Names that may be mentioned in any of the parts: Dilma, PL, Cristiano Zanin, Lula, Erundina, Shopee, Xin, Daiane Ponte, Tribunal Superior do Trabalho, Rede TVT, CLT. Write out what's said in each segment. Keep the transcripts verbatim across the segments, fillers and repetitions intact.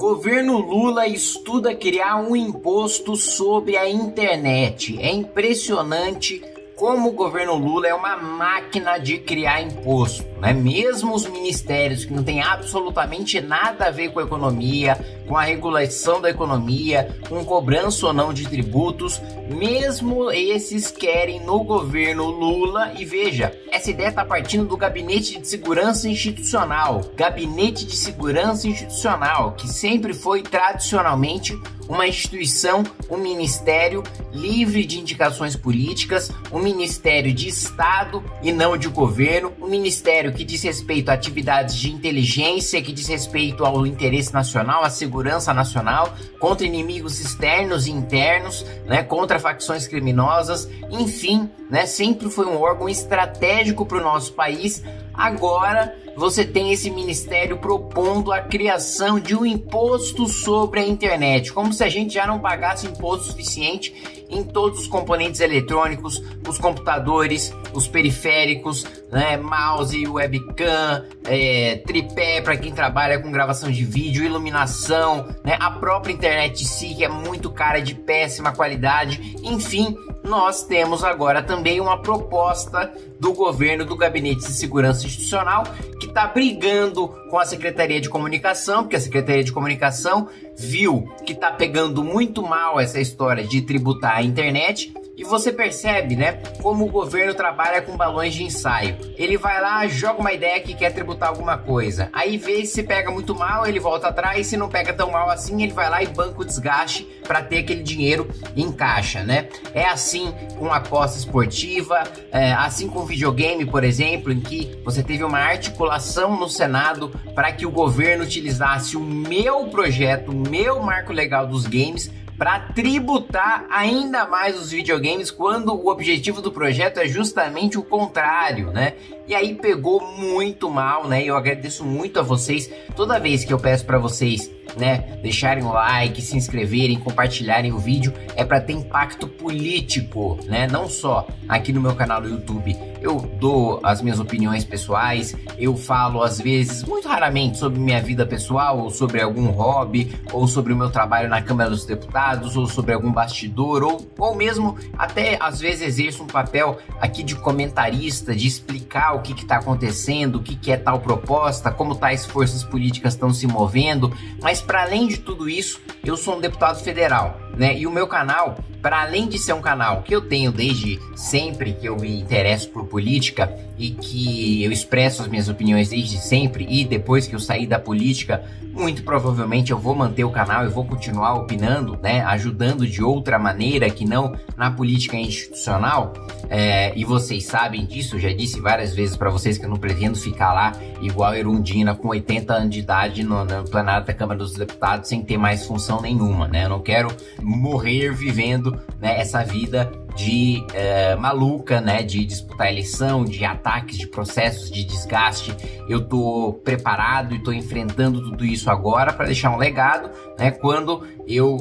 Governo Lula estuda criar um imposto sobre a internet. É impressionante como o governo Lula é uma máquina de criar imposto, né? Mesmo os ministérios que não tem absolutamente nada a ver com a economia, com a regulação da economia, com cobrança ou não de tributos, mesmo esses querem no governo Lula. E veja, essa ideia está partindo do Gabinete de Segurança Institucional, Gabinete de Segurança Institucional, que sempre foi tradicionalmente uma instituição, um ministério livre de indicações políticas, um ministério de Estado e não de governo, um ministério que diz respeito a atividades de inteligência, que diz respeito ao interesse nacional, à segurança nacional, contra inimigos externos e internos, né, contra facções criminosas, enfim, né, sempre foi um órgão estratégico para o nosso país. Agora você tem esse ministério propondo a criação de um imposto sobre a internet, como se a gente já não pagasse imposto suficiente em todos os componentes eletrônicos, os computadores, os periféricos, né, mouse, webcam, é, tripé para quem trabalha com gravação de vídeo, iluminação, né, a própria internet em si, que é muito cara, de péssima qualidade, enfim. Nós temos agora também uma proposta do governo, do Gabinete de Segurança Institucional, que está brigando com a Secretaria de Comunicação, porque a Secretaria de Comunicação viu que está pegando muito mal essa história de tributar a internet. E você percebe, né, como o governo trabalha com balões de ensaio. Ele vai lá, joga uma ideia que quer tributar alguma coisa. Aí vê se pega muito mal, ele volta atrás. Se não pega tão mal assim, ele vai lá e banca o desgaste para ter aquele dinheiro em caixa, né? É assim com aposta esportiva, é assim com videogame, por exemplo, em que você teve uma articulação no Senado para que o governo utilizasse o meu projeto, o meu marco legal dos games, para tributar ainda mais os videogames, quando o objetivo do projeto é justamente o contrário, né? E aí pegou muito mal, né? Eu agradeço muito a vocês. Toda vez que eu peço para vocês, né, deixarem o like, se inscreverem, compartilharem o vídeo, é para ter impacto político, né? Não só aqui no meu canal do YouTube eu dou as minhas opiniões pessoais, eu falo às vezes, muito raramente, sobre minha vida pessoal, ou sobre algum hobby, ou sobre o meu trabalho na Câmara dos Deputados, ou sobre algum bastidor, ou, ou mesmo até às vezes exerço um papel aqui de comentarista, de explicar o que que tá acontecendo, o que que é tal proposta, como tais forças políticas estão se movendo. Mas para além de tudo isso, eu sou um deputado federal, né? E o meu canal, para além de ser um canal que eu tenho desde sempre, que eu me interesso por política e que eu expresso as minhas opiniões desde sempre, e depois que eu sair da política, muito provavelmente eu vou manter o canal, eu vou continuar opinando, né? Ajudando de outra maneira que não na política institucional. É, e vocês sabem disso, eu já disse várias vezes para vocês que eu não pretendo ficar lá igual a Erundina com oitenta anos de idade no, no plenário da Câmara dos Deputados sem ter mais função nenhuma, né? Eu não quero morrer vivendo, né, essa vida de é, maluca, né, de disputar eleição, de ataques, de processos, de desgaste. Eu tô preparado e tô enfrentando tudo isso agora para deixar um legado, né, quando eu uh,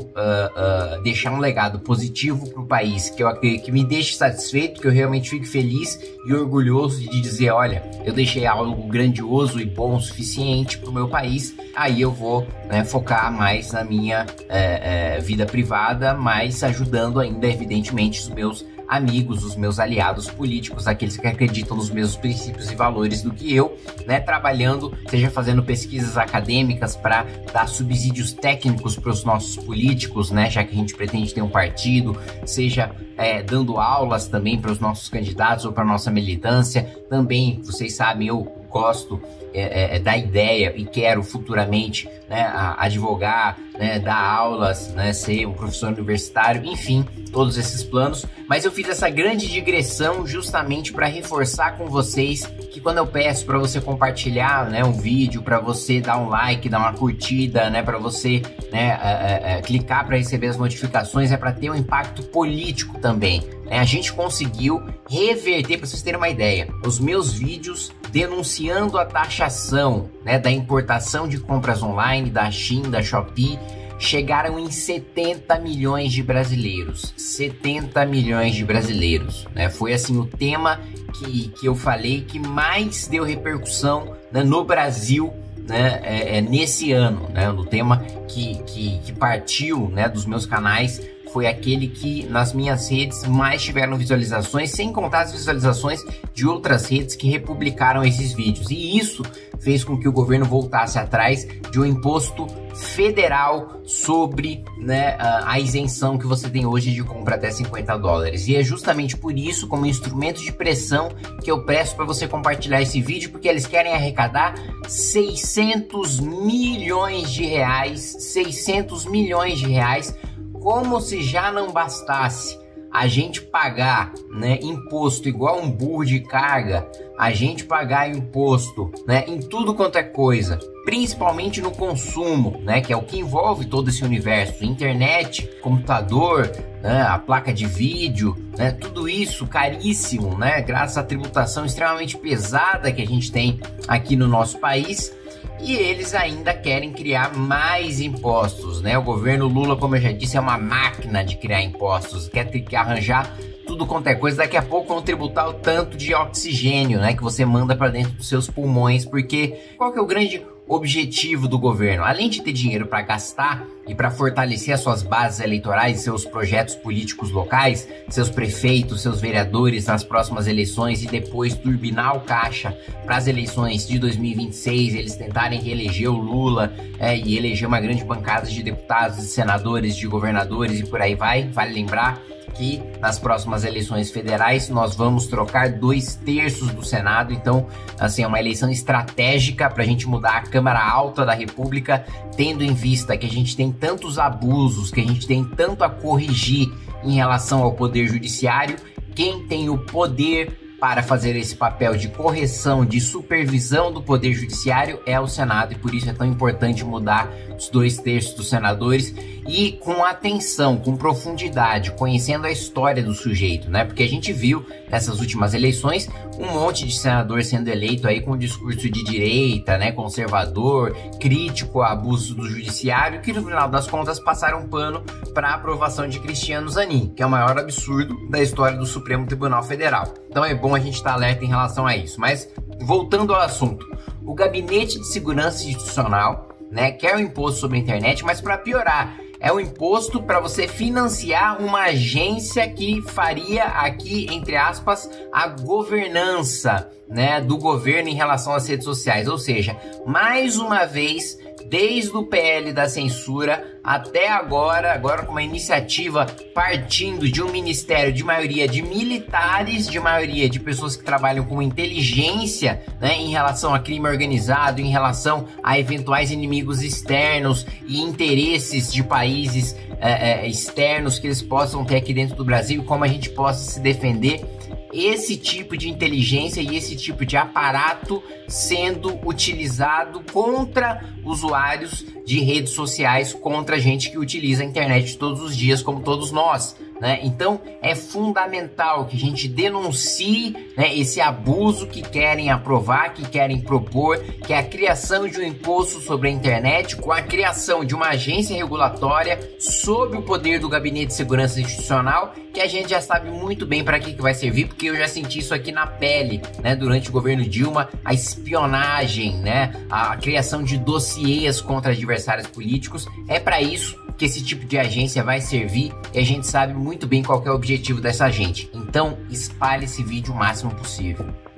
uh, deixar um legado positivo pro país, que, eu, que me deixe satisfeito, que eu realmente fique feliz e orgulhoso de dizer, olha, eu deixei algo grandioso e bom o suficiente pro meu país. Aí eu vou, né, focar mais na minha é, é, vida privada, mas ajudando ainda, evidentemente, os meus amigos, os meus aliados políticos, aqueles que acreditam nos mesmos princípios e valores do que eu, né, trabalhando, seja fazendo pesquisas acadêmicas para dar subsídios técnicos para os nossos políticos, né, já que a gente pretende ter um partido, seja é, dando aulas também para os nossos candidatos ou para nossa militância. Também, vocês sabem, eu gosto é, é, da ideia e quero futuramente, né, a, advogar, né, dar aulas, né, ser um professor universitário, enfim, todos esses planos. Mas eu fiz essa grande digressão justamente para reforçar com vocês que quando eu peço para você compartilhar, né, um vídeo, para você dar um like, dar uma curtida, né, para você, né, é, é, clicar para receber as notificações, é para ter um impacto político também. A gente conseguiu reverter, para vocês terem uma ideia, os meus vídeos denunciando a taxação, né, da importação de compras online, da Xin, da Shopee, chegaram em setenta milhões de brasileiros. setenta milhões de brasileiros, né? Foi assim o tema que, que eu falei que mais deu repercussão, né, no Brasil, né, é, é nesse ano, né, o tema que, que, que partiu, né, dos meus canais foi aquele que nas minhas redes mais tiveram visualizações, sem contar as visualizações de outras redes que republicaram esses vídeos. E isso fez com que o governo voltasse atrás de um imposto federal sobre, né, a isenção que você tem hoje de compra até cinquenta dólares. E é justamente por isso, como instrumento de pressão, que eu peço para você compartilhar esse vídeo, porque eles querem arrecadar seiscentos milhões de reais, seiscentos milhões de reais, como se já não bastasse a gente pagar, né, imposto igual um burro de carga, a gente pagar imposto, né, em tudo quanto é coisa, principalmente no consumo, né, que é o que envolve todo esse universo, internet, computador, né, a placa de vídeo, né, tudo isso caríssimo, né, graças à tributação extremamente pesada que a gente tem aqui no nosso país. E eles ainda querem criar mais impostos, né? O governo Lula, como eu já disse, é uma máquina de criar impostos. Quer ter que arranjar tudo quanto é coisa. Daqui a pouco vão tributar o tanto de oxigênio, né, que você manda para dentro dos seus pulmões. Porque qual que é o grande objetivo do governo? Além de ter dinheiro para gastar e para fortalecer as suas bases eleitorais, seus projetos políticos locais, seus prefeitos, seus vereadores nas próximas eleições e depois turbinar o caixa para as eleições de dois mil e vinte e seis, eles tentarem reeleger o Lula, é, e eleger uma grande bancada de deputados, de senadores, de governadores e por aí vai. Vale lembrar que nas próximas eleições federais nós vamos trocar dois terços do Senado, então assim, é uma eleição estratégica para a gente mudar a Câmara Alta da República, tendo em vista que a gente tem tantos abusos, que a gente tem tanto a corrigir em relação ao Poder Judiciário. Quem tem o poder para fazer esse papel de correção, de supervisão do Poder Judiciário é o Senado, e por isso é tão importante mudar os dois terços dos senadores, e com atenção, com profundidade, conhecendo a história do sujeito, né? Porque a gente viu nessas últimas eleições um monte de senador sendo eleito aí com discurso de direita, né, conservador, crítico a abuso do judiciário, que no final das contas passaram pano para a aprovação de Cristiano Zanin, que é o maior absurdo da história do Supremo Tribunal Federal. Então é bom a gente está alerta em relação a isso. Mas voltando ao assunto, o Gabinete de Segurança Institucional, né, quer o imposto sobre a internet, mas para piorar, é o imposto para você financiar uma agência que faria aqui, entre aspas, a governança, né, do governo em relação às redes sociais. Ou seja, mais uma vez, desde o P L da censura até agora, agora com uma iniciativa partindo de um ministério de maioria de militares, de maioria de pessoas que trabalham com inteligência, né, em relação a crime organizado, em relação a eventuais inimigos externos e interesses de países é, é, externos que eles possam ter aqui dentro do Brasil, como a gente possa se defender. Esse tipo de inteligência e esse tipo de aparato sendo utilizado contra usuários de redes sociais, contra gente que utiliza a internet todos os dias, como todos nós, né? Então é fundamental que a gente denuncie, né, esse abuso que querem aprovar, que querem propor, que é a criação de um imposto sobre a internet com a criação de uma agência regulatória sob o poder do Gabinete de Segurança Institucional, que a gente já sabe muito bem para que, que vai servir, porque eu já senti isso aqui na pele, né, durante o governo Dilma, a espionagem, né, a criação de dossiês contra adversários políticos. É para isso que esse tipo de agência vai servir, e a gente sabe muito bem qual é o objetivo dessa gente. Então, espalhe esse vídeo o máximo possível.